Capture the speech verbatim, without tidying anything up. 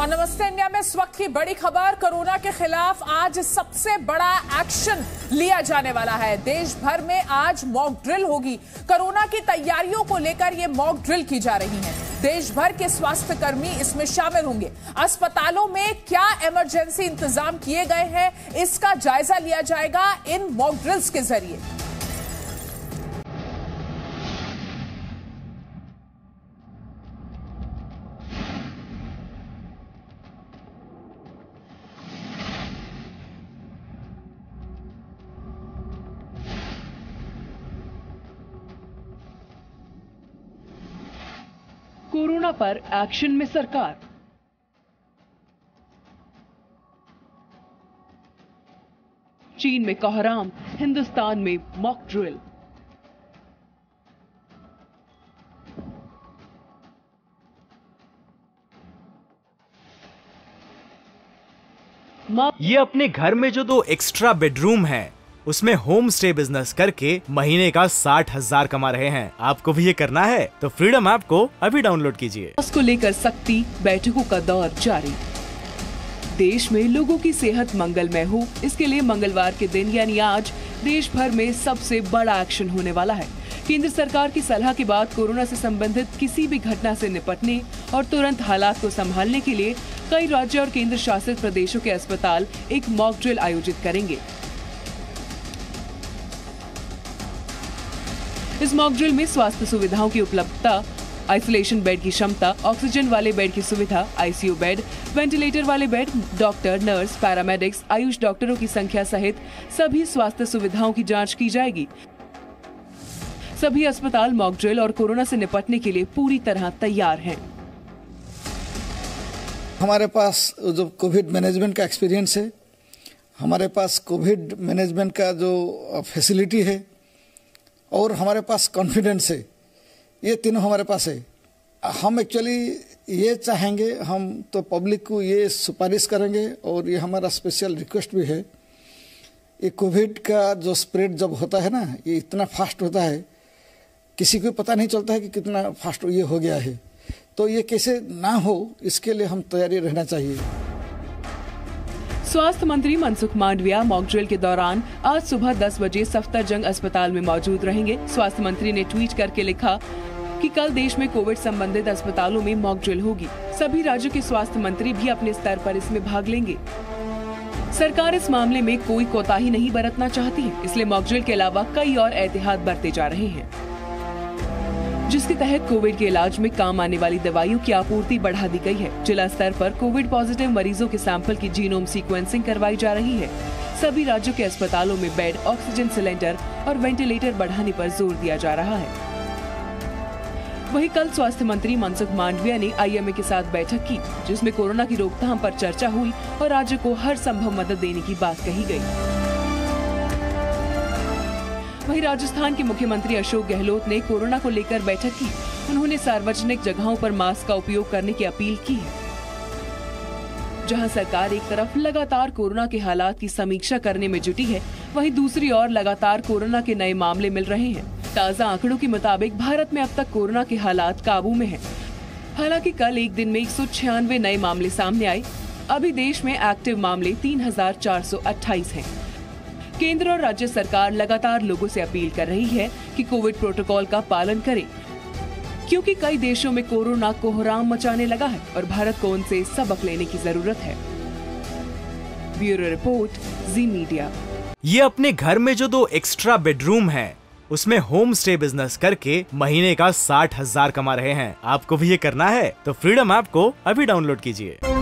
और नमस्ते इंडिया में इस वक्त की बड़ी खबर, कोरोना के खिलाफ आज सबसे बड़ा एक्शन लिया जाने वाला है। देश भर में आज मॉक ड्रिल होगी। कोरोना की तैयारियों को लेकर ये मॉक ड्रिल की जा रही है। देश भर के स्वास्थ्य कर्मी इसमें शामिल होंगे। अस्पतालों में क्या इमरजेंसी इंतजाम किए गए हैं, इसका जायजा लिया जाएगा इन मॉक ड्रिल्स के जरिए। कोरोना पर एक्शन में सरकार। चीन में कोहराम, हिंदुस्तान में मॉक ड्रिल। ये अपने घर में जो दो एक्स्ट्रा बेडरूम है उसमें होम स्टे बिजनेस करके महीने का साठ हजार कमा रहे हैं। आपको भी ये करना है तो फ्रीडम ऐप को अभी डाउनलोड कीजिए। उसको लेकर सख्ती, बैठकों का दौर जारी। देश में लोगों की सेहत मंगलमय हो, इसके लिए मंगलवार के दिन यानी आज देश भर में सबसे बड़ा एक्शन होने वाला है। केंद्र सरकार की सलाह के बाद कोरोना से संबंधित किसी भी घटना से निपटने और तुरंत हालात को संभालने के लिए कई राज्य और केंद्र शासित प्रदेशों के अस्पताल एक मॉक ड्रिल आयोजित करेंगे। इस मॉक ड्रिल में स्वास्थ्य सुविधाओं की उपलब्धता, आइसोलेशन बेड की क्षमता, ऑक्सीजन वाले बेड की सुविधा, आईसीयू बेड, वेंटिलेटर वाले bed, doctor, nurse, paramedics, Ayush डॉक्टरों की संख्या सहित सभी स्वास्थ्य सुविधाओं की जांच की जाएगी। सभी अस्पताल मॉक ड्रिल और कोरोना से निपटने के लिए पूरी तरह तैयार हैं। हमारे पास जो कोविड मैनेजमेंट का एक्सपीरियंस है, हमारे पास कोविड मैनेजमेंट का जो फैसिलिटी है और हमारे पास कॉन्फिडेंस है, ये तीनों हमारे पास है। हम एक्चुअली ये चाहेंगे, हम तो पब्लिक को ये सिफारिश करेंगे और ये हमारा स्पेशल रिक्वेस्ट भी है। ये कोविड का जो स्प्रेड जब होता है ना, ये इतना फास्ट होता है, किसी को पता नहीं चलता है कि कितना फास्ट ये हो गया है। तो ये कैसे ना हो, इसके लिए हम तैयारी रहना चाहिए। स्वास्थ्य मंत्री मनसुख मांडविया मॉक ड्रिल के दौरान आज सुबह दस बजे सफदरजंग अस्पताल में मौजूद रहेंगे। स्वास्थ्य मंत्री ने ट्वीट करके लिखा कि कल देश में कोविड संबंधित अस्पतालों में मॉक ड्रिल होगी। सभी राज्यों के स्वास्थ्य मंत्री भी अपने स्तर पर इसमें भाग लेंगे। सरकार इस मामले में कोई कोताही नहीं बरतना चाहती है, इसलिए मॉक ड्रिल के अलावा कई और एहतियात बरते जा रहे हैं, जिसके तहत कोविड के इलाज में काम आने वाली दवाइयों की आपूर्ति बढ़ा दी गई है। जिला स्तर पर कोविड पॉजिटिव मरीजों के सैंपल की जीनोम सीक्वेंसिंग करवाई जा रही है। सभी राज्यों के अस्पतालों में बेड, ऑक्सीजन सिलेंडर और वेंटिलेटर बढ़ाने पर जोर दिया जा रहा है। वहीं कल स्वास्थ्य मंत्री मनसुख मांडविया ने आई एम ए के साथ बैठक की, जिसमें कोरोना की रोकथाम पर चर्चा हुई और राज्य को हर संभव मदद देने की बात कही गयी। वहीं राजस्थान के मुख्यमंत्री अशोक गहलोत ने कोरोना को लेकर बैठक की। उन्होंने सार्वजनिक जगहों पर मास्क का उपयोग करने की अपील की है। जहां सरकार एक तरफ लगातार कोरोना के हालात की समीक्षा करने में जुटी है, वहीं दूसरी ओर लगातार कोरोना के नए मामले मिल रहे हैं। ताज़ा आंकड़ों के मुताबिक भारत में अब तक कोरोना के हालात काबू में है। हालांकि कल एक दिन में एक सौ छियानवे नए मामले सामने आए। अभी देश में एक्टिव मामले तीन हजार चार सौ अट्ठाईस है। केंद्र और राज्य सरकार लगातार लोगों से अपील कर रही है कि कोविड प्रोटोकॉल का पालन करें, क्योंकि कई देशों में कोरोना कोहराम मचाने लगा है और भारत को उनसे सबक लेने की जरूरत है। Bureau report, Zee media. ये अपने घर में जो दो एक्स्ट्रा बेडरूम है उसमें होम स्टे बिजनेस करके महीने का साठ हजार कमा रहे हैं। आपको भी ये करना है तो फ्रीडम ऐप को अभी डाउनलोड कीजिए।